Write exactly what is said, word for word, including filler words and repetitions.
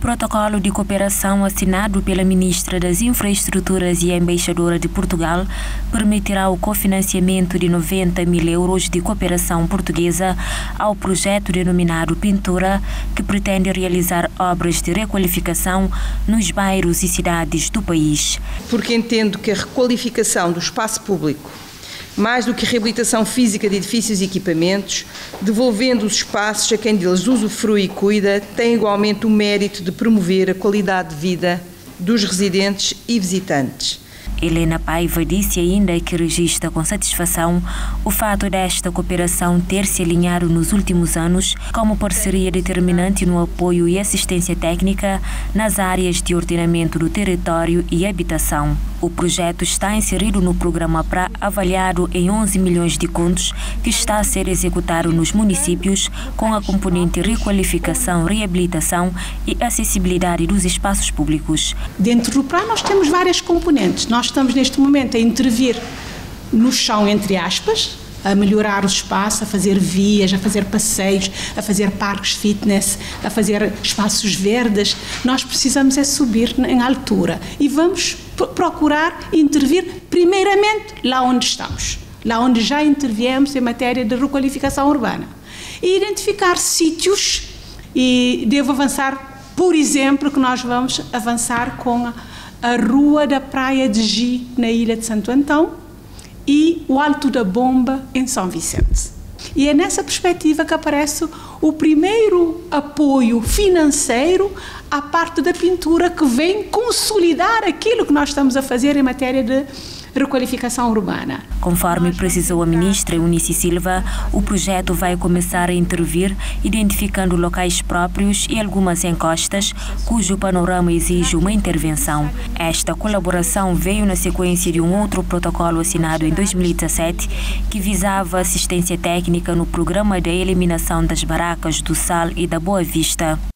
protocolo de cooperação assinado pela Ministra das Infraestruturas e a Embaixadora de Portugal permitirá o cofinanciamento de noventa mil euros de cooperação portuguesa ao projeto denominado Pintura, que pretende realizar obras de requalificação nos bairros e cidades do país. Porque entendo que a requalificação do espaço público, mais do que reabilitação física de edifícios e equipamentos, devolvendo os espaços a quem deles usufrui e cuida, tem igualmente o mérito de promover a qualidade de vida dos residentes e visitantes. Helena Paiva disse ainda que registra com satisfação o fato desta cooperação ter se alinhado nos últimos anos como parceria determinante no apoio e assistência técnica nas áreas de ordenamento do território e habitação. O projeto está inserido no programa P R A, avaliado em onze milhões de contos, que está a ser executado nos municípios com a componente requalificação, reabilitação e acessibilidade dos espaços públicos. Dentro do P R A nós temos várias componentes. Nós estamos neste momento a intervir no chão, entre aspas, a melhorar o espaço, a fazer vias, a fazer passeios, a fazer parques fitness, a fazer espaços verdes. Nós precisamos é subir em altura e vamos procurar intervir primeiramente lá onde estamos, lá onde já interviemos em matéria de requalificação urbana. E identificar sítios, e devo avançar, por exemplo, que nós vamos avançar com a a Rua da Praia de Gi, na ilha de Santo Antão, e o Alto da Bomba, em São Vicente. E é nessa perspectiva que aparece o primeiro apoio financeiro à parte da pintura, que vem consolidar aquilo que nós estamos a fazer em matéria de requalificação urbana. Conforme precisou a ministra Unice Silva, o projeto vai começar a intervir, identificando locais próprios e algumas encostas cujo panorama exige uma intervenção. Esta colaboração veio na sequência de um outro protocolo assinado em dois mil e dezassete, que visava assistência técnica no programa de eliminação das barracas do Sal e da Boa Vista.